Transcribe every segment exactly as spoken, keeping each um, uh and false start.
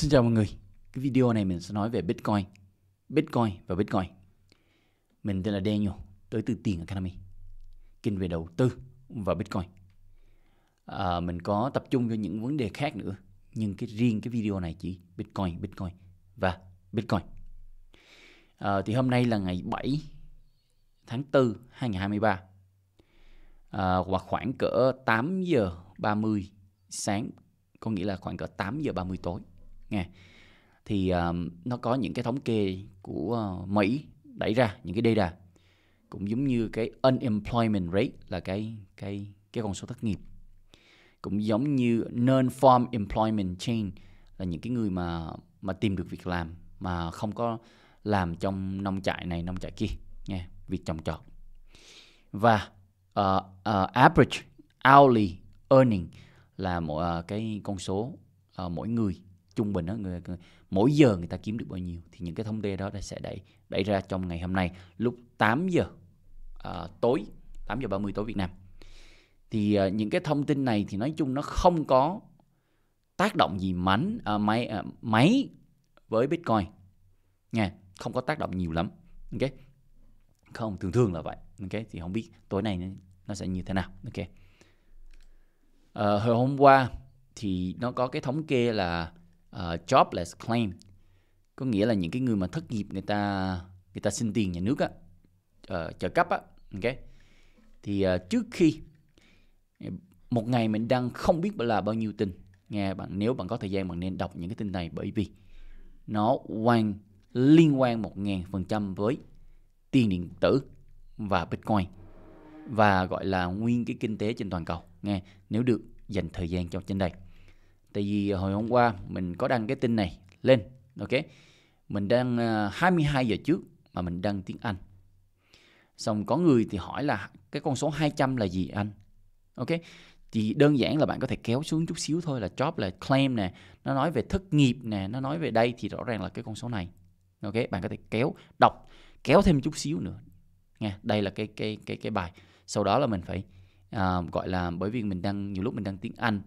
Xin chào mọi người. Cái video này mình sẽ nói về Bitcoin, Bitcoin và Bitcoin. Mình tên là Daniel, tới từ Tiền Academy, kênh về đầu tư và Bitcoin. À, mình có tập trung cho những vấn đề khác nữa, nhưng cái riêng cái video này chỉ Bitcoin, Bitcoin và Bitcoin. À, thì hôm nay là ngày bảy tháng tư hai nghìn không trăm hai mươi ba, à, hoặc khoảng cỡ tám giờ ba mươi sáng, có nghĩa là khoảng cỡ tám giờ ba mươi tối. Nghe. Thì um, nó có những cái thống kê của uh, Mỹ đẩy ra, những cái data cũng giống như cái unemployment rate là cái cái cái con số thất nghiệp, cũng giống như non-farm employment chain là những cái người mà mà tìm được việc làm mà không có làm trong nông trại này nông trại kia, nghe, việc trồng trọt. Và uh, uh, average hourly earning là một uh, cái con số uh, mỗi người trung bình đó, người, người, mỗi giờ người ta kiếm được bao nhiêu. Thì những cái thông tin đó sẽ đẩy đẩy ra trong ngày hôm nay lúc tám giờ uh, tối, tám giờ ba mươi tối Việt Nam. Thì uh, những cái thông tin này thì nói chung nó không có tác động gì mánh, uh, máy, uh, máy với Bitcoin. Nha, không có tác động nhiều lắm. Ok. Không, thường thường là vậy. Ok, thì không biết tối nay nó sẽ như thế nào. Ok. Uh, hồi hôm qua thì nó có cái thống kê là Uh, jobless claim, có nghĩa là những cái người mà thất nghiệp, người ta người ta xin tiền nhà nước á, uh, trợ cấp á, ok. Thì uh, trước khi một ngày mình đang không biết là bao nhiêu tin, nghe bạn, nếu bạn có thời gian bạn nên đọc những cái tin này, bởi vì nó quan liên quan một ngàn phần trăm với tiền điện tử và Bitcoin và gọi là nguyên cái kinh tế trên toàn cầu, nghe, nếu được dành thời gian cho trên đây. Tại vì hồi hôm qua mình có đăng cái tin này lên, ok. Mình đăng hai mươi hai giờ trước mà mình đăng tiếng Anh. Xong có người thì hỏi là cái con số hai trăm là gì anh? Ok. Thì đơn giản là bạn có thể kéo xuống chút xíu thôi, là job là claim nè, nó nói về thất nghiệp nè, nó nói về đây thì rõ ràng là cái con số này. Ok, bạn có thể kéo đọc, kéo thêm chút xíu nữa. Nghe, đây là cái cái cái cái bài. Sau đó là mình phải uh, gọi là, bởi vì mình đăng nhiều lúc mình đăng tiếng Anh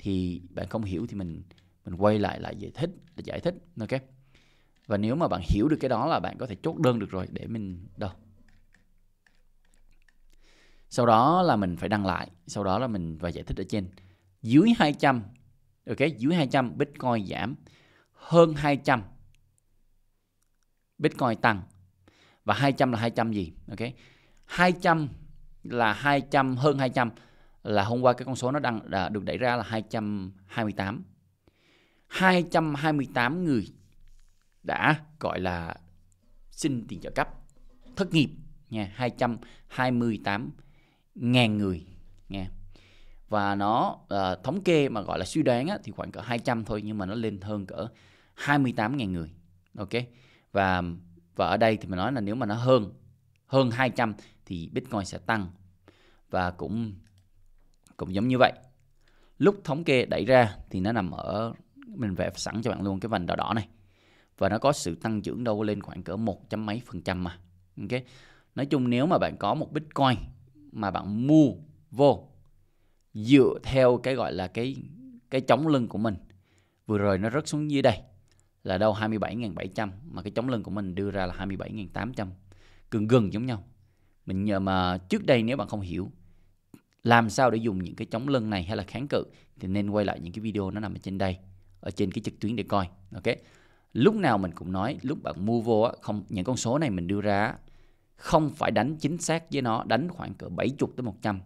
thì bạn không hiểu thì mình mình quay lại lại giải thích, là giải thích, ok. Và nếu mà bạn hiểu được cái đó là bạn có thể chốt đơn được rồi, để mình đâu. Sau đó là mình phải đăng lại, sau đó là mình và giải thích ở trên. Dưới hai trăm, ok, dưới hai trăm Bitcoin giảm, hơn hai trăm Bitcoin tăng. Và hai trăm là hai trăm gì? Ok. hai trăm là hai trăm, hơn hai trăm là hôm qua cái con số nó đang được đẩy ra là hai trăm hai mươi tám. hai trăm hai mươi tám người đã gọi là xin tiền trợ cấp, thất nghiệp nha, hai trăm hai mươi tám nghìn người nha. Và nó uh, thống kê mà gọi là suy đoán á, thì khoảng cỡ hai trăm thôi, nhưng mà nó lên hơn cỡ hai mươi tám nghìn người. Ok. Và và ở đây thì mình nói là nếu mà nó hơn hơn hai trăm thì Bitcoin sẽ tăng. Và cũng cũng giống như vậy, lúc thống kê đẩy ra thì nó nằm ở, mình vẽ sẵn cho bạn luôn cái vành đỏ đỏ này, và nó có sự tăng trưởng đâu lên khoảng cỡ một trăm mấy phần trăm mà, ok. Nói chung nếu mà bạn có một Bitcoin mà bạn mua vô dựa theo cái gọi là cái cái chống lưng của mình, vừa rồi nó rớt xuống dưới đây là đâu hai mươi bảy nghìn bảy trăm, mà cái chống lưng của mình đưa ra là hai mươi bảy nghìn tám trăm, gần gần giống nhau. Mình nhờ mà trước đây nếu bạn không hiểu làm sao để dùng những cái chống lưng này hay là kháng cự thì nên quay lại những cái video nó nằm ở trên đây, ở trên cái trực tuyến để coi, ok. Lúc nào mình cũng nói, lúc bạn mua vô không, những con số này mình đưa ra không phải đánh chính xác với nó, đánh khoảng cỡ bảy mươi tới một trăm,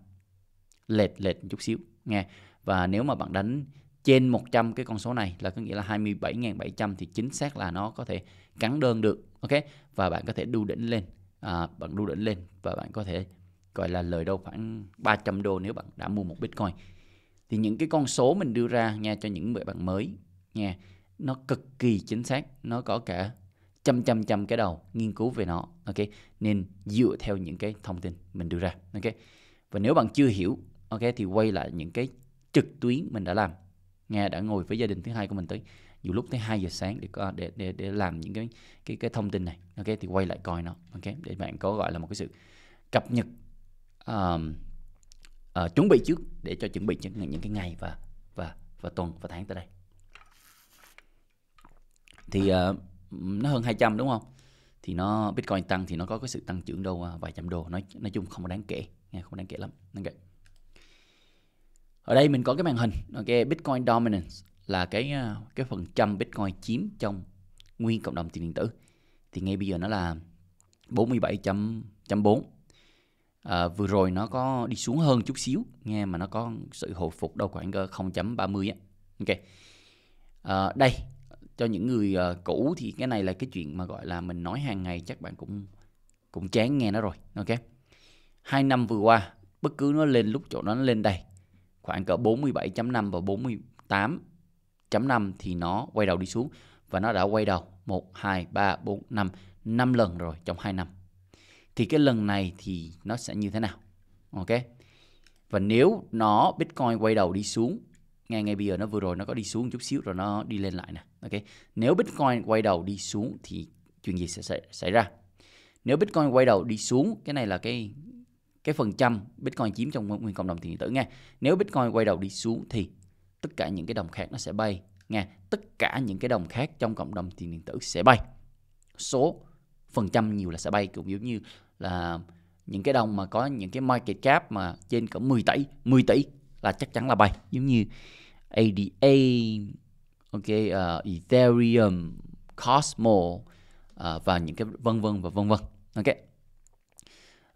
lệch lệch một chút xíu, nghe. Và nếu mà bạn đánh trên một trăm cái con số này là có nghĩa là hai mươi bảy nghìn bảy trăm thì chính xác là nó có thể cắn đơn được, ok. Và bạn có thể đu đỉnh lên, à, bạn đu đỉnh lên và bạn có thể gọi là lời đâu khoảng ba trăm đô nếu bạn đã mua một Bitcoin. Thì những cái con số mình đưa ra nha, cho những bạn mới nha, nó cực kỳ chính xác, nó có cả trăm trăm trăm cái đầu nghiên cứu về nó, ok. Nên dựa theo những cái thông tin mình đưa ra, ok. Và nếu bạn chưa hiểu, ok, thì quay lại những cái trực tuyến mình đã làm nha, đã ngồi với gia đình thứ hai của mình tới nhiều lúc tới hai giờ sáng để để để, để làm những cái cái cái thông tin này, ok. Thì quay lại coi nó, ok, để bạn có gọi là một cái sự cập nhật. Um, uh, chuẩn bị trước để cho chuẩn bị những, những cái ngày và và và tuần và tháng tới đây. thì uh, nó hơn hai trăm đúng không? Thì nó Bitcoin tăng thì nó có cái sự tăng trưởng đâu vài trăm đô, nói nói chung không có đáng kể, không đáng kể lắm. Okay. Ở đây mình có cái màn hình, okay, Bitcoin dominance là cái cái phần trăm Bitcoin chiếm trong nguyên cộng đồng tiền điện tử. Thì ngay bây giờ nó là bốn mươi bảy chấm bốn. À, vừa rồi nó có đi xuống hơn chút xíu nghe, mà nó có sự hồi phục đâu khoảng không chấm ba mươi á. Ok. À, đây cho những người uh, cũ thì cái này là cái chuyện mà gọi là mình nói hàng ngày, chắc bạn cũng cũng chán nghe nó rồi. Ok. Hai năm vừa qua bất cứ nó lên lúc chỗ nó lên đây khoảng cỡ bốn mươi bảy chấm năm và bốn mươi tám chấm năm thì nó quay đầu đi xuống, và nó đã quay đầu một, hai, ba, bốn, năm, năm lần rồi trong hai năm. Thì cái lần này thì nó sẽ như thế nào? Ok. Và nếu nó Bitcoin quay đầu đi xuống, ngay ngay bây giờ nó vừa rồi nó có đi xuống chút xíu rồi nó đi lên lại nè. Ok. Nếu Bitcoin quay đầu đi xuống thì chuyện gì sẽ xảy ra? Nếu Bitcoin quay đầu đi xuống, cái này là cái cái phần trăm Bitcoin chiếm trong nguyên cộng đồng tiền điện tử nghe. Nếu Bitcoin quay đầu đi xuống thì tất cả những cái đồng khác nó sẽ bay nghe, tất cả những cái đồng khác trong cộng đồng tiền điện tử sẽ bay. Số phần trăm nhiều là sẽ bay, cũng giống như là những cái đồng mà có những cái market cap mà trên cỡ mười tỷ, mười tỷ là chắc chắn là bay, giống như a đê a, ok, uh, Ethereum, Cosmo uh, và những cái vân vân và vân vân. Ok.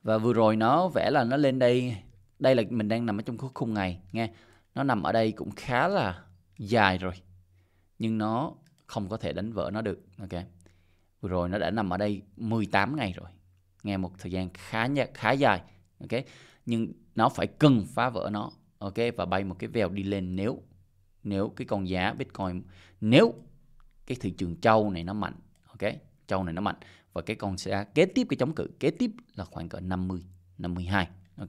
Và vừa rồi nó vẽ là nó lên đây, đây là mình đang nằm ở trong khung ngày nghe. Nó nằm ở đây cũng khá là dài rồi, nhưng nó không có thể đánh vỡ nó được. Ok. Vừa rồi nó đã nằm ở đây mười tám ngày rồi, nghe một thời gian khá khá dài. Ok. Nhưng nó phải cần phá vỡ nó. Ok. Và bay một cái vèo đi lên, nếu nếu cái con giá Bitcoin, nếu cái thị trường châu này nó mạnh. Ok. Châu này nó mạnh, và cái con sẽ kế tiếp, cái chống cự kế tiếp là khoảng cỡ năm mươi, năm mươi hai. Ok.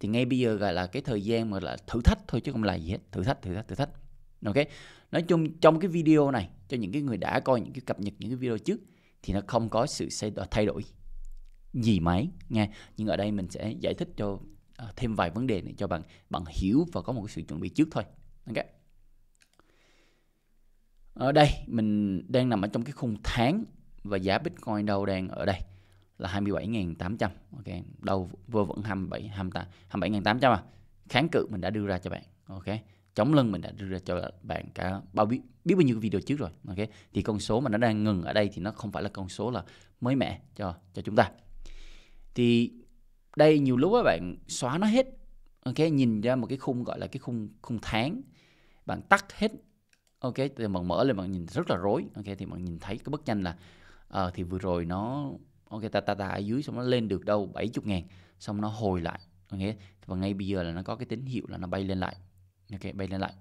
Thì ngay bây giờ gọi là cái thời gian mà là thử thách thôi chứ không là gì hết, thử thách, thử thách, thử thách. Ok. Nói chung trong cái video này, cho những cái người đã coi những cái cập nhật những cái video trước thì nó không có sự thay đổi gì mấy nha, nhưng ở đây mình sẽ giải thích cho uh, thêm vài vấn đề này cho bạn bạn hiểu và có một cái sự chuẩn bị trước thôi. Ok. Ở đây mình đang nằm ở trong cái khung tháng, và giá Bitcoin đâu đang ở đây là hai mươi bảy nghìn tám trăm. Ok, đâu vừa vẫn hai mươi bảy nghìn tám trăm à. Kháng cự mình đã đưa ra cho bạn. Ok. Chống lưng mình đã đưa ra cho bạn cả bao biết biết bao nhiêu cái video trước rồi. Ok. Thì con số mà nó đang ngừng ở đây thì nó không phải là con số là mới mẻ cho cho chúng ta. Thì đây nhiều lúc các bạn xóa nó hết. Ok, nhìn ra một cái khung gọi là cái khung khung tháng. Bạn tắt hết. Ok, thì bạn mở lên bạn nhìn rất là rối. Ok, thì bạn nhìn thấy cái bức tranh là uh, thì vừa rồi nó ok ta ta ta ở dưới, xong nó lên được đâu bảy mươi ngàn, xong nó hồi lại. Ok, và ngay bây giờ là nó có cái tín hiệu là nó bay lên lại. Ok, bay lên lại.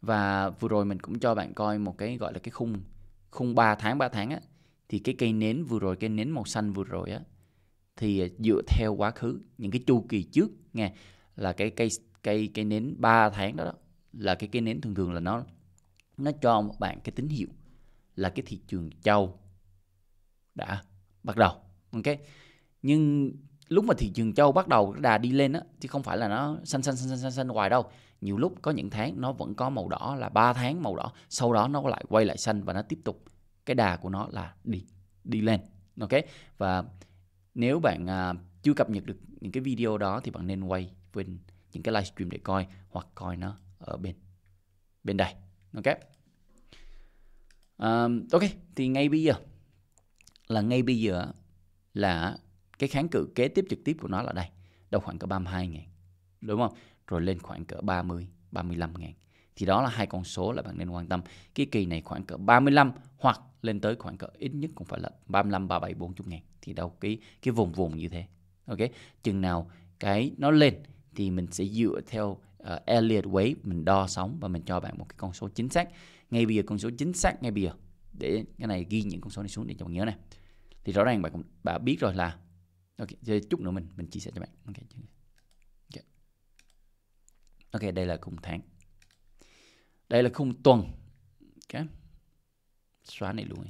Và vừa rồi mình cũng cho bạn coi một cái gọi là cái khung khung ba tháng ba tháng á, thì cái cây nến vừa rồi, cây nến màu xanh vừa rồi á, thì dựa theo quá khứ những cái chu kỳ trước nghe, là cái cây cây cây nến ba tháng đó, đó là cái cây nến thường thường là nó nó cho bạn cái tín hiệu là cái thị trường châu đã bắt đầu. Ok. Nhưng lúc mà thị trường châu bắt đầu đà đi lên á, thì không phải là nó xanh xanh xanh xanh xanh hoài đâu. Nhiều lúc có những tháng nó vẫn có màu đỏ là ba tháng màu đỏ, sau đó nó lại quay lại xanh và nó tiếp tục cái đà của nó là đi đi lên. Ok. Và nếu bạn à, chưa cập nhật được những cái video đó thì bạn nên quay bên những cái livestream để coi, hoặc coi nó ở bên bên đây. Ok. Um, ok, thì ngay bây giờ là ngay bây giờ là cái kháng cự kế tiếp trực tiếp của nó là đây, đâu khoảng cỡ ba mươi hai ngàn, đúng không? Rồi lên khoảng cỡ ba mươi, ba mươi lăm ngàn. Thì đó là hai con số là bạn nên quan tâm. Cái kỳ này khoảng cỡ ba mươi lăm hoặc lên tới khoảng cỡ ít nhất cũng phải là ba mươi lăm, ba mươi bảy, bốn mươi ngàn. Thì đâu cái cái vùng vùng như thế. Ok, chừng nào cái nó lên thì mình sẽ dựa theo Uh, Elliott Wave, mình đo sóng và mình cho bạn một cái con số chính xác. Ngay bây giờ con số chính xác ngay bây giờ, để cái này ghi những con số này xuống để cho bạn nhớ này. Thì rõ ràng bạn cũng bạn biết rồi là okay, chút nữa mình mình chia sẻ cho bạn. Ok, okay. okay đây là khung tháng, đây là khung tuần. Ok, xóa này luôn.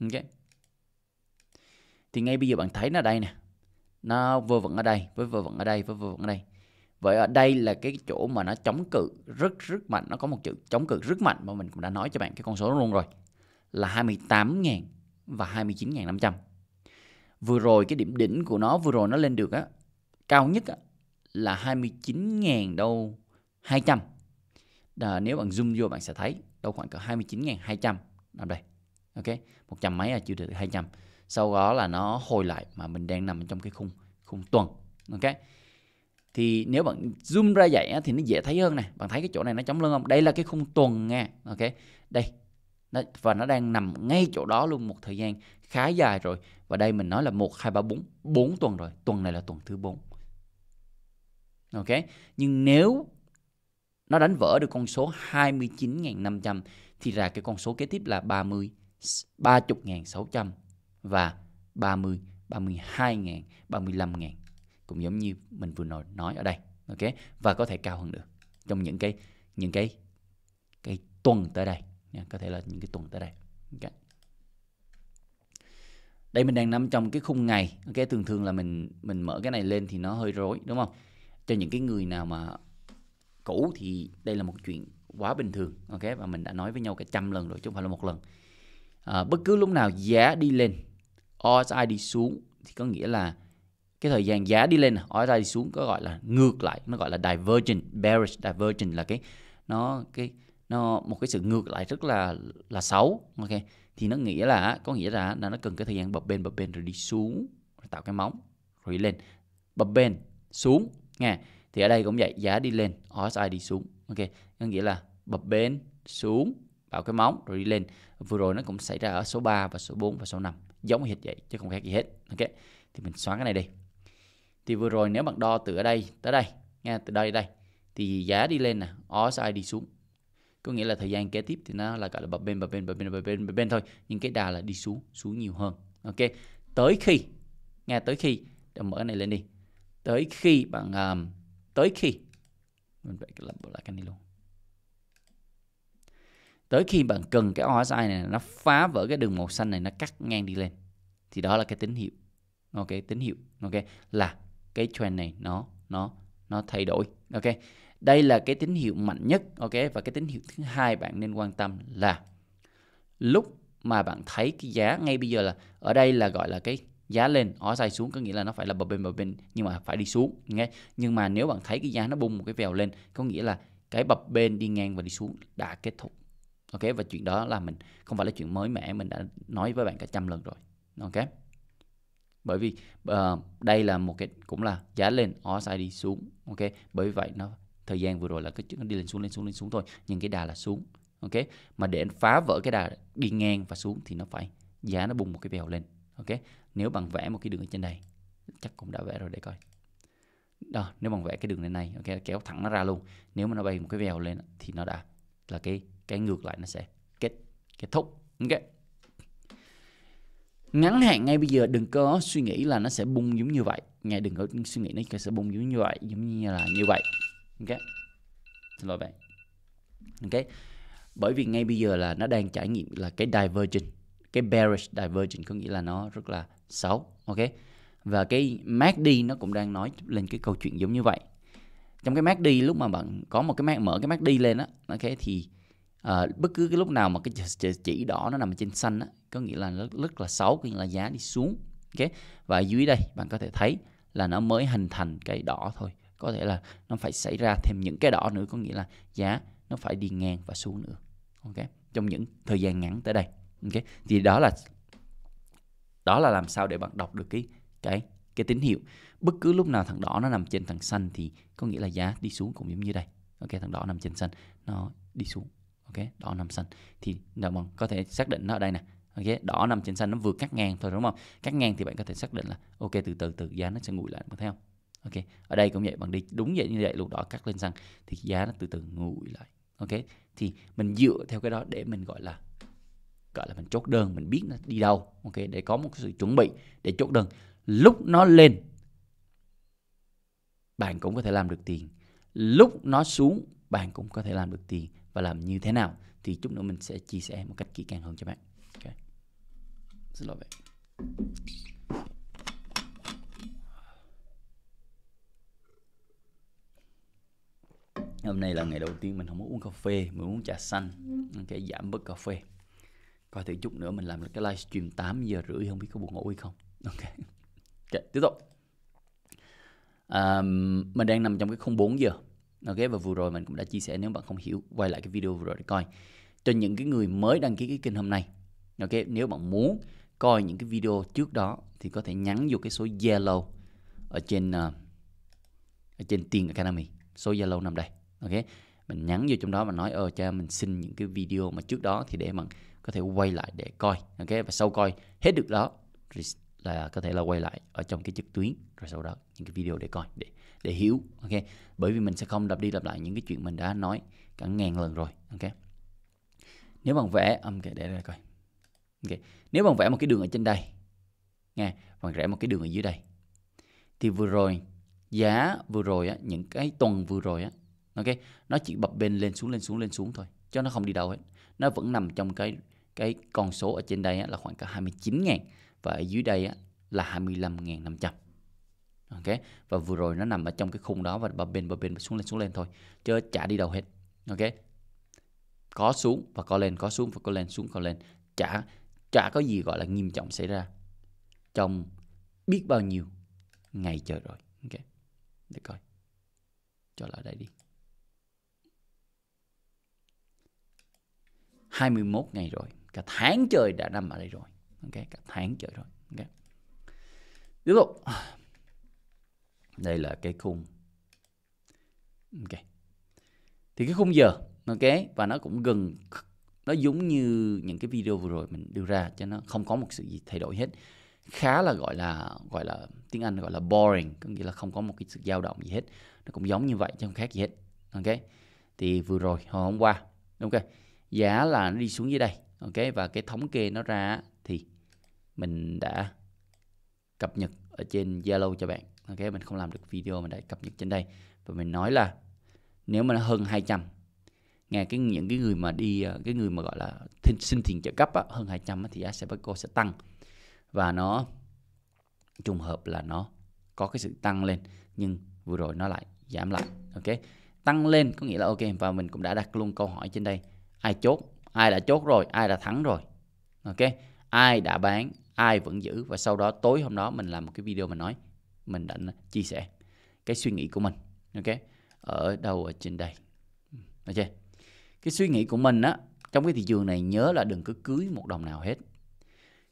Ok, thì ngay bây giờ bạn thấy nó đây nè, nó vừa vặn ở đây với vừa vặn ở đây với vừa vặn ở đây. Vậy ở đây là cái chỗ mà nó chống cự rất rất mạnh, nó có một chữ chống cự rất mạnh mà mình cũng đã nói cho bạn cái con số nó luôn rồi. là hai mươi tám nghìn và hai mươi chín nghìn năm trăm. Vừa rồi cái điểm đỉnh của nó, vừa rồi nó lên được á, cao nhất á, là hai mươi chín nghìn đâu hai trăm. Đó, nếu bạn zoom vô bạn sẽ thấy đâu khoảng cỡ hai mươi chín nghìn hai trăm nằm đây. Ok, một trăm mấy là chưa được hai trăm. Sau đó là nó hồi lại mà mình đang nằm trong cái khung khung tuần. Ok. Thì nếu bạn zoom ra vậy á, thì nó dễ thấy hơn nè. Bạn thấy cái chỗ này nó chống lưng không? Đây là cái khung tuần nha. Ok. Đây. Nó, và nó đang nằm ngay chỗ đó luôn một thời gian khá dài rồi. Và đây mình nói là một, hai, ba, bốn. bốn tuần rồi. Tuần này là tuần thứ bốn. Ok. Nhưng nếu nó đánh vỡ được con số hai mươi chín nghìn năm trăm thì ra cái con số kế tiếp là ba mươi, ba mươi nghìn sáu trăm và ba mươi, ba mươi hai nghìn, ba mươi lăm nghìn. Cũng giống như mình vừa nói ở đây, ok, và có thể cao hơn nữa trong những cái những cái cái tuần tới đây nha, có thể là những cái tuần tới đây. Ok, đây mình đang nằm trong cái khung ngày. Ok, thường thường là mình mình mở cái này lên thì nó hơi rối đúng không? Cho những cái người nào mà cũ thì đây là một chuyện quá bình thường. Ok, và mình đã nói với nhau cả trăm lần rồi chứ không phải là một lần. À, bất cứ lúc nào giá đi lên, rờ ét i đi xuống thì có nghĩa là cái thời gian giá đi lên, rờ ét i đi xuống có gọi là ngược lại, nó gọi là divergent, bearish divergent, là cái nó cái nó một cái sự ngược lại rất là là xấu. Ok, thì nó nghĩa là có nghĩa là, là nó cần cái thời gian bập bênh bập bênh rồi đi xuống, rồi tạo cái móng rồi đi lên, bập bênh xuống nha. Thì ở đây cũng vậy, giá đi lên, rờ ét i đi xuống. Ok, nó nghĩa là bập bênh xuống, tạo cái móng rồi đi lên. Vừa rồi nó cũng xảy ra ở số ba và số bốn và số năm, giống hệt vậy chứ không khác gì hết. Ok, thì mình xóa cái này đi. Thì vừa rồi nếu bạn đo từ ở đây tới đây nha, từ đây đây thì giá đi lên nè, rờ ét i đi xuống, có nghĩa là thời gian kế tiếp thì nó là gọi là bập bênh bập bênh bập bênh bập bênh bập bênh thôi, nhưng cái đà là đi xuống xuống nhiều hơn. Ok, tới khi nghe tới khi mở cái này lên đi, tới khi bạn um, tới khi mình phải lặp lại cái này luôn, tới khi bạn cần cái rờ ét i này nó phá vỡ cái đường màu xanh này, nó cắt ngang đi lên thì đó là cái tín hiệu. Ok, tín hiệu ok là cái trend này nó nó nó thay đổi. Ok, đây là cái tín hiệu mạnh nhất. Ok, và cái tín hiệu thứ hai bạn nên quan tâm là lúc mà bạn thấy cái giá ngay bây giờ là ở đây là gọi là cái giá lên, rờ ét i xuống, có nghĩa là nó phải là bập bênh bập bênh nhưng mà phải đi xuống nghe. Nhưng mà nếu bạn thấy cái giá nó bung một cái vèo lên, có nghĩa là cái bập bênh đi ngang và đi xuống đã kết thúc. Ok, và chuyện đó là mình không phải là chuyện mới mẻ, mình đã nói với bạn cả trăm lần rồi. Ok, bởi vì uh, đây là một cái cũng là giá lên, rờ ét i đi xuống. Ok, bởi vậy nó thời gian vừa rồi là cái nó đi lên xuống lên xuống lên xuống thôi, nhưng cái đà là xuống. Ok, mà để phá vỡ cái đà đi ngang và xuống thì nó phải giá nó bung một cái bèo lên. Ok, nếu bạn vẽ một cái đường ở trên đây, chắc cũng đã vẽ rồi để coi đó, nếu bạn vẽ cái đường lên này, ok, kéo thẳng nó ra luôn, nếu mà nó bay một cái bèo lên thì nó đã là cái cái ngược lại, nó sẽ kết kết thúc. Ok, ngắn hạn ngay bây giờ đừng có suy nghĩ là nó sẽ bung giống như vậy nghe, đừng có suy nghĩ nó sẽ bung giống như vậy, giống như là như vậy. Ok, xin lỗi bạn. Ok, bởi vì ngay bây giờ là nó đang trải nghiệm là cái divergent, cái bearish divergent, có nghĩa là nó rất là xấu. Ok, và cái em a xê D nó cũng đang nói lên cái câu chuyện giống như vậy. Trong cái em a xê D, lúc mà bạn có một cái mở cái em a xê D lên á, ok, thì À, bất cứ cái lúc nào mà cái chỉ đỏ nó nằm trên xanh á, có nghĩa là rất, rất là xấu, có nghĩa là giá đi xuống. Ok, và dưới đây bạn có thể thấy là nó mới hình thành cái đỏ thôi, có thể là nó phải xảy ra thêm những cái đỏ nữa, có nghĩa là giá nó phải đi ngang và xuống nữa. Ok, trong những thời gian ngắn tới đây. Ok, thì đó là đó là làm sao để bạn đọc được cái cái cái tín hiệu. Bất cứ lúc nào thằng đỏ nó nằm trên thằng xanh thì có nghĩa là giá đi xuống, cũng giống như đây. Ok, thằng đỏ nằm trên xanh nó đi xuống. Ok, đỏ nằm xanh thì bạn có thể xác định nó ở đây nè. Ok, đỏ nằm trên xanh nó vừa cắt ngang thôi đúng không? Cắt ngang thì bạn có thể xác định là ok, từ từ từ giá nó sẽ nguội lại, bạn thấy không? Ok, ở đây cũng vậy, bạn đi đúng vậy như vậy luôn, đỏ cắt lên xanh thì giá nó từ từ nguội lại. Ok, thì mình dựa theo cái đó để mình gọi là gọi là mình chốt đơn, mình biết nó đi đâu. Ok, để có một sự chuẩn bị để chốt đơn. Lúc nó lên bạn cũng có thể làm được tiền, lúc nó xuống bạn cũng có thể làm được tiền. Và làm như thế nào thì chút nữa mình sẽ chia sẻ một cách kỹ càng hơn cho bạn. Ok, xin lỗi bạn. Hôm nay là ngày đầu tiên mình không có uống cà phê, mình uống trà xanh. Ok, giảm bớt cà phê. và thì chút nữa mình làm được cái livestream tám giờ rưỡi, không biết có buồn ngủ hay không. Ok, okay tiếp tục. À, mình đang nằm trong cái khung bốn giờ. Ok, và vừa rồi mình cũng đã chia sẻ, nếu bạn không hiểu quay lại cái video vừa rồi để coi. Cho những cái người mới đăng ký cái kênh hôm nay, ok, nếu bạn muốn coi những cái video trước đó thì có thể nhắn vô cái số Zalo ở trên uh, ở trên Tiền Academy, số Zalo nằm đây. Ok, mình nhắn vô trong đó và nói ơ cha mình xin những cái video mà trước đó thì để bạn có thể quay lại để coi. Ok, và sau coi hết được đó là có thể là quay lại ở trong cái trực tuyến, rồi sau đó những cái video để coi, để để hiểu. Ok, bởi vì mình sẽ không lặp đi lặp lại những cái chuyện mình đã nói cả ngàn lần rồi. Ok, nếu bạn vẽ âm okay, để đây coi. Okay. Nếu bạn vẽ một cái đường ở trên đây nghe, bạn vẽ một cái đường ở dưới đây, thì vừa rồi giá vừa rồi á, những cái tuần vừa rồi á, ok, nó chỉ bập bênh lên xuống lên xuống lên xuống thôi, chứ nó không đi đâu hết. Nó vẫn nằm trong cái cái con số ở trên đây á, là khoảng cả hai mươi chín nghìn, và ở dưới đây á, là hai mươi lăm nghìn năm trăm. Ok, và vừa rồi nó nằm ở trong cái khung đó và bập bênh bập bênh xuống lên xuống lên thôi, chứ chả đi đâu hết. Ok, có xuống và có lên, có xuống và có lên, xuống có lên, chả chả có gì gọi là nghiêm trọng xảy ra trong biết bao nhiêu ngày chờ rồi. Ok, để coi cho lại đây đi, hai mươi mốt ngày rồi, cả tháng trời đã nằm ở đây rồi. Ok, cả tháng trời rồi. Ok, tiếp tục. Đây là cái khung. Ok, thì cái khung giờ, ok, và nó cũng gần, nó giống như những cái video vừa rồi mình đưa ra, cho nó không có một sự gì thay đổi hết, khá là gọi là gọi là tiếng Anh gọi là boring, có nghĩa là không có một cái sự dao động gì hết, nó cũng giống như vậy chứ không khác gì hết. Ok, thì vừa rồi hồi hôm qua, ok, giá là nó đi xuống dưới đây. Ok, và cái thống kê nó ra thì mình đã cập nhật ở trên Zalo cho bạn. Ok, mình không làm được video, mình đã cập nhật trên đây và mình nói là nếu mà nó hơn hai trăm, nghe cái những cái người mà đi cái người mà gọi là thinh, xin tiền trợ cấp á, hơn hai trăm á, thì giá sẽ cô sẽ tăng, và nó trùng hợp là nó có cái sự tăng lên, nhưng vừa rồi nó lại giảm lại. Ok, tăng lên có nghĩa là ok, và mình cũng đã đặt luôn câu hỏi trên đây, ai chốt, ai đã chốt rồi, ai đã thắng rồi. Ok, ai đã bán, ai vẫn giữ. Và sau đó tối hôm đó mình làm một cái video, mình nói mình đã chia sẻ cái suy nghĩ của mình. Ok, ở đâu ở trên đây. Ok, cái suy nghĩ của mình á, trong cái thị trường này nhớ là đừng cứ cưới một đồng nào hết.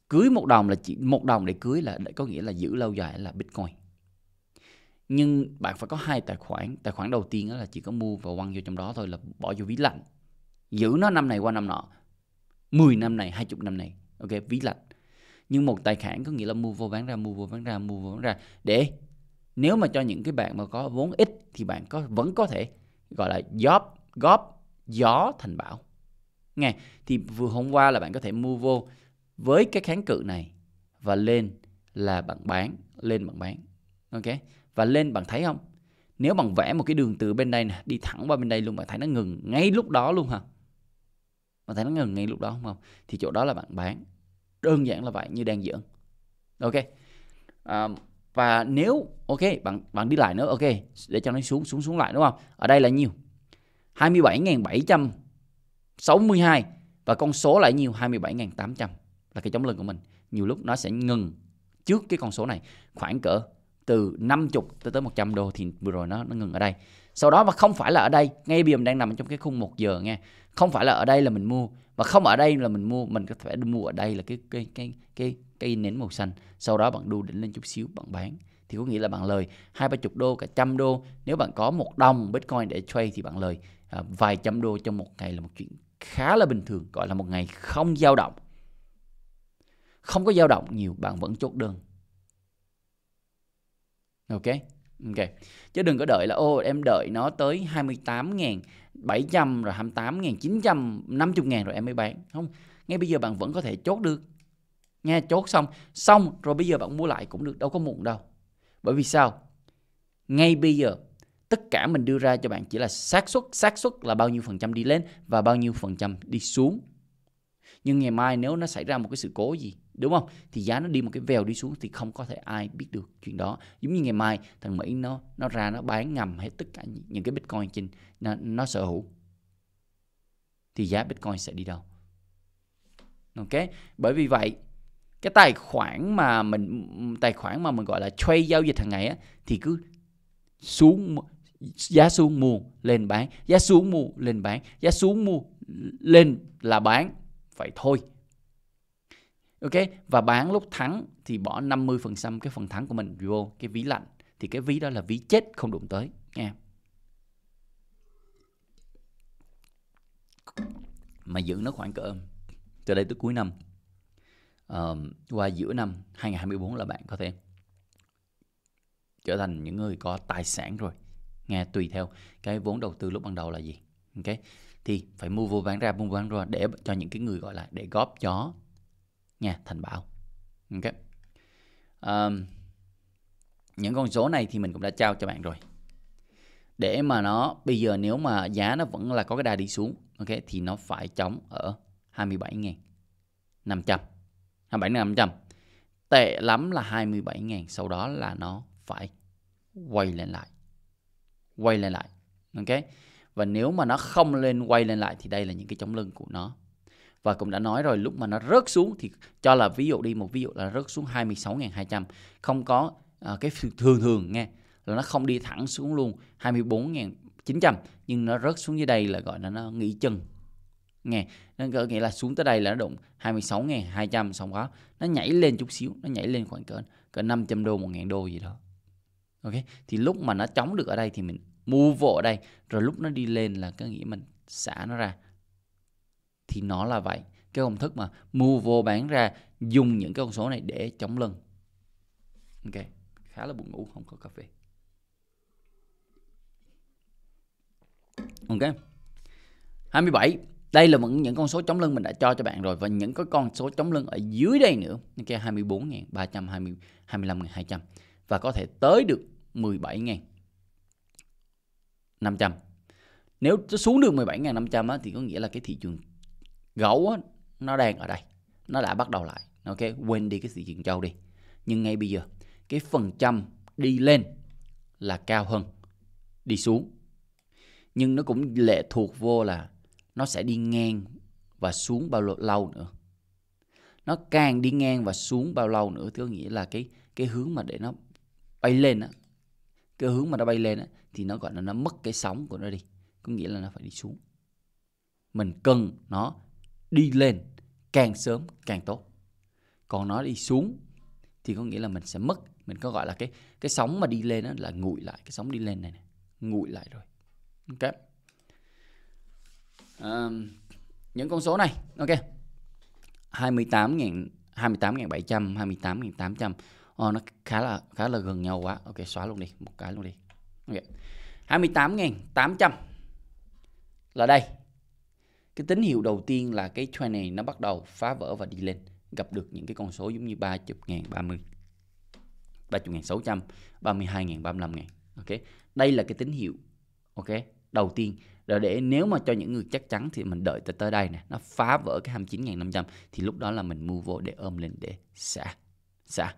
Cưới một đồng là chỉ một đồng để cưới là có nghĩa là giữ lâu dài là Bitcoin. Nhưng bạn phải có hai tài khoản. Tài khoản đầu tiên là chỉ có mua và quăng vô trong đó thôi, là bỏ vô ví lạnh, giữ nó năm này qua năm nọ, mười năm này, hai mươi năm này. Ok, ví lạnh. Nhưng một tài khoản có nghĩa là mua vô bán ra, mua vô bán ra, mua vô bán ra, để nếu mà cho những cái bạn mà có vốn ít thì bạn có vẫn có thể gọi là góp góp gió thành bão. Nghe, thì vừa hôm qua là bạn có thể mua vô với cái kháng cự này và lên là bạn bán, lên bạn bán. Ok, và lên bạn thấy không? Nếu bạn vẽ một cái đường từ bên đây nè đi thẳng qua bên đây luôn, bạn thấy nó ngừng ngay lúc đó luôn hả? Bạn thấy nó ngừng ngay lúc đó không? Thì chỗ đó là bạn bán. Đơn giản là vậy, như đang giỡn. Ok. À, và nếu ok, bạn bạn đi lại nữa, ok, để cho nó xuống xuống xuống lại đúng không? Ở đây là nhiêu? hai mươi bảy nghìn bảy trăm sáu mươi hai, và con số lại nhiều hai mươi bảy nghìn tám trăm, là cái chống lưng của mình. Nhiều lúc nó sẽ ngừng trước cái con số này, khoảng cỡ từ năm mươi tới tới một trăm đô, thì vừa rồi nó nó ngừng ở đây. Sau đó mà không phải là ở đây, ngay bây giờ mình đang nằm trong cái khung một giờ nghe. Không phải là ở đây là mình mua, và không ở đây là mình mua, mình có thể mua ở đây là cái cái cái cái cái nến màu xanh. Sau đó bạn đu đỉnh lên chút xíu bạn bán, thì có nghĩa là bạn lời hai ba mươi đô, cả một trăm đô. Nếu bạn có một đồng Bitcoin để trade thì bạn lời à, vài trăm đô trong một ngày, là một chuyện khá là bình thường, gọi là một ngày không dao động. Không có dao động nhiều, bạn vẫn chốt đơn. Ok, ok. Chứ đừng có đợi là ô em đợi nó tới hai mươi tám nghìn bảy trăm rồi hai mươi tám nghìn chín trăm, năm mươi nghìn rồi em mới bán. Không, ngay bây giờ bạn vẫn có thể chốt được. Nghe, chốt xong, xong rồi bây giờ bạn mua lại cũng được, đâu có muộn đâu. Bởi vì sao? Ngay bây giờ tất cả mình đưa ra cho bạn chỉ là xác suất, xác suất là bao nhiêu phần trăm đi lên và bao nhiêu phần trăm đi xuống. Nhưng ngày mai nếu nó xảy ra một cái sự cố gì, đúng không? Thì giá nó đi một cái vèo đi xuống thì không có thể ai biết được chuyện đó. Giống như ngày mai thằng Mỹ nó nó ra nó bán ngầm hết tất cả những cái Bitcoin trên nó, nó sở hữu, thì giá Bitcoin sẽ đi đâu? Ok, bởi vì vậy cái tài khoản mà mình tài khoản mà mình gọi là trade giao dịch hàng ngày á, thì cứ xuống giá xuống mua lên bán, giá xuống mua lên bán, giá xuống mua lên là bán vậy thôi. Ok, và bán lúc thắng thì bỏ năm mươi phần trăm cái phần thắng của mình vô cái ví lạnh, thì cái ví đó là ví chết, không đụng tới nha. Mà giữ nó khoảng cỡ từ đây tới cuối năm, uh, qua giữa năm hai nghìn không trăm hai mươi tư là bạn có thể trở thành những người có tài sản rồi. Nghe, tùy theo cái vốn đầu tư lúc ban đầu là gì. Ok, thì phải mua vô bán ra, mua vô bán ra để cho những cái người gọi là để góp gió nha, thành bão. Ok, uh, những con số này thì mình cũng đã trao cho bạn rồi. Để mà nó bây giờ nếu mà giá nó vẫn là có cái đà đi xuống, ok, thì nó phải chống ở hai mươi bảy nghìn năm trăm, hai mươi bảy nghìn năm trăm tệ lắm là hai mươi bảy nghìn, sau đó là nó phải quay lên lại, quay lên lại. Ok, và nếu mà nó không lên quay lên lại thì đây là những cái chống lưng của nó. Và cũng đã nói rồi, lúc mà nó rớt xuống thì cho là ví dụ đi, một ví dụ là rớt xuống hai mươi sáu nghìn hai trăm, không có à, cái thường thường nghe là nó không đi thẳng xuống luôn hai mươi bốn nghìn chín trăm, nhưng nó rớt xuống dưới đây là gọi là nó nghỉ chân nghe, nó có nghĩa là xuống tới đây là nó đụng hai mươi sáu nghìn hai trăm, xong đó nó nhảy lên chút xíu, nó nhảy lên khoảng cỡ cỡ năm trăm đô, một nghìn đô gì đó. Ok, thì lúc mà nó chống được ở đây thì mình mua vô ở đây, rồi lúc nó đi lên là cái nghĩa mình xả nó ra. Thì nó là vậy, cái công thức mà mua vô bán ra, dùng những cái con số này để chống lưng. Ok, khá là buồn ngủ, không có cà phê. Ok, hai mươi bảy, đây là những con số chống lưng mình đã cho cho bạn rồi, và những cái con số chống lưng ở dưới đây nữa. Ok, hai mươi bốn nghìn ba trăm, hai mươi lăm nghìn hai trăm, và có thể tới được mười bảy nghìn năm trăm. Nếu xuống được mười bảy nghìn năm trăm thì có nghĩa là cái thị trường gấu á, nó đang ở đây, nó đã bắt đầu lại. Ok, quên đi cái thị trường trâu đi, nhưng ngay bây giờ cái phần trăm đi lên là cao hơn đi xuống, nhưng nó cũng lệ thuộc vô là nó sẽ đi ngang và xuống bao lâu nữa. Nó càng đi ngang và xuống bao lâu nữa thì có nghĩa là cái cái hướng mà để nó bay lên á, cái hướng mà nó bay lên á, thì nó gọi là nó mất cái sóng của nó đi, có nghĩa là nó phải đi xuống. Mình cần nó đi lên càng sớm càng tốt, còn nó đi xuống thì có nghĩa là mình sẽ mất. Mình có gọi là cái cái sóng mà đi lên đó là nguội lại, cái sóng đi lên này, này nguội lại rồi. Ok, à, những con số này. Ok, hai mươi tám nghìn, hai mươi tám nghìn bảy trăm, hai mươi tám nghìn tám trăm, oh, nó khá là khá là gần nhau quá. Ok, xóa luôn đi một cái luôn đi. Ok, hai mươi tám nghìn tám trăm là đây. Cái tín hiệu đầu tiên là cái trend này nó bắt đầu phá vỡ và đi lên, gặp được những cái con số giống như ba mươi nghìn, ba mươi, ba mươi nghìn sáu trăm, ba mươi hai nghìn, ba mươi lăm nghìn. Ok, đây là cái tín hiệu ok đầu tiên. Rồi để nếu mà cho những người chắc chắn thì mình đợi tới tới đây nè, nó phá vỡ cái hai mươi chín nghìn năm trăm thì lúc đó là mình mua vô để ôm lên để xả xả.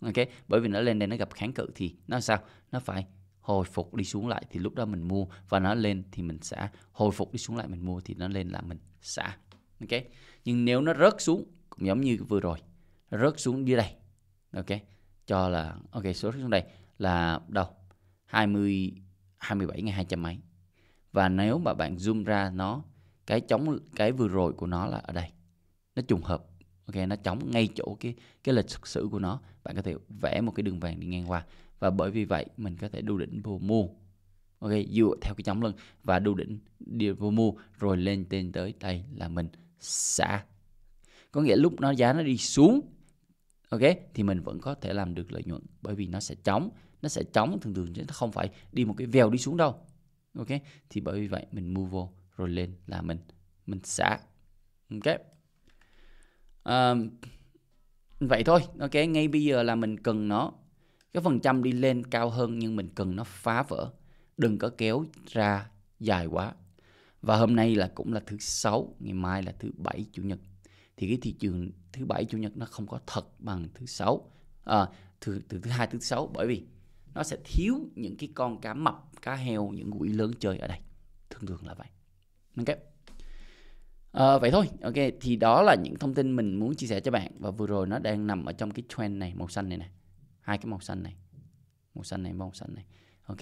Ok, bởi vì nó lên đây nó gặp kháng cự thì nó sao? Nó phải hồi phục đi xuống lại thì lúc đó mình mua, và nó lên thì mình xả, hồi phục đi xuống lại mình mua, thì nó lên là mình xả. Ok, nhưng nếu nó rớt xuống cũng giống như vừa rồi, rớt xuống dưới đây. Ok, cho là ok số rớt xuống đây là đâu? hai mươi hai mươi bảy nghìn hai trăm mấy. Và nếu mà bạn zoom ra nó, cái chống cái vừa rồi của nó là ở đây. Nó trùng hợp. Ok, nó chống ngay chỗ cái cái lịch sử của nó. Bạn có thể vẽ một cái đường vàng đi ngang qua, và bởi vì vậy mình có thể đu đỉnh vô mua. Ok, dựa theo cái chống lưng và đu đỉnh đi vô mua, rồi lên tên tới đây là mình xả. Có nghĩa lúc nó giá nó đi xuống, ok, thì mình vẫn có thể làm được lợi nhuận, bởi vì nó sẽ chống, nó sẽ chống thường thường chứ nó không phải đi một cái vèo đi xuống đâu. Ok, thì bởi vì vậy mình mua vô rồi lên là mình mình xả. Ok, à, vậy thôi. Ok, ngay bây giờ là mình cần nó cái phần trăm đi lên cao hơn, nhưng mình cần nó phá vỡ, đừng có kéo ra dài quá. Và hôm nay là cũng là thứ sáu, ngày mai là thứ bảy, chủ nhật. Thì cái thị trường thứ bảy chủ nhật nó không có thật bằng thứ sáu, à, từ thứ hai thứ sáu, bởi vì nó sẽ thiếu những cái con cá mập, cá heo, những quỹ lớn chơi ở đây, thường thường là vậy. Ok, À, vậy thôi, ok, thì đó là những thông tin mình muốn chia sẻ cho bạn. Và vừa rồi nó đang nằm ở trong cái trend này, màu xanh này nè. Hai cái màu xanh này, màu xanh này, màu xanh này. Ok,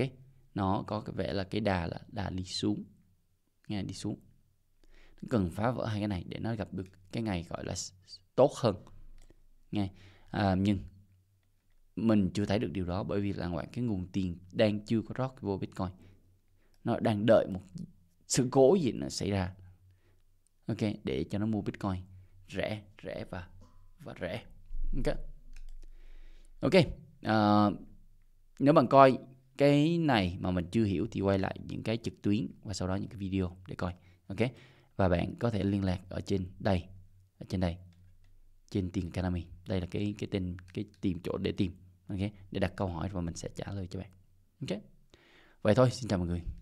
nó có cái vẻ là cái đà là đà đi xuống. Nghe đi xuống. Nó cần phá vỡ hai cái này để nó gặp được cái ngày gọi là tốt hơn. Nghe, à, nhưng mình chưa thấy được điều đó bởi vì là ngoại cái nguồn tiền đang chưa có rót vô Bitcoin. Nó đang đợi một sự cố gì nó xảy ra. Ok, để cho nó mua Bitcoin rẻ, rẻ và và rẻ. Ok, okay. À, nếu bạn coi cái này mà mình chưa hiểu thì quay lại những cái trực tuyến và sau đó những cái video để coi. Ok, và bạn có thể liên lạc ở trên đây, ở trên đây, trên Tiền Academy. Đây là cái cái tên, cái tìm chỗ để tìm. Ok, để đặt câu hỏi và mình sẽ trả lời cho bạn. Ok, vậy thôi, xin chào mọi người.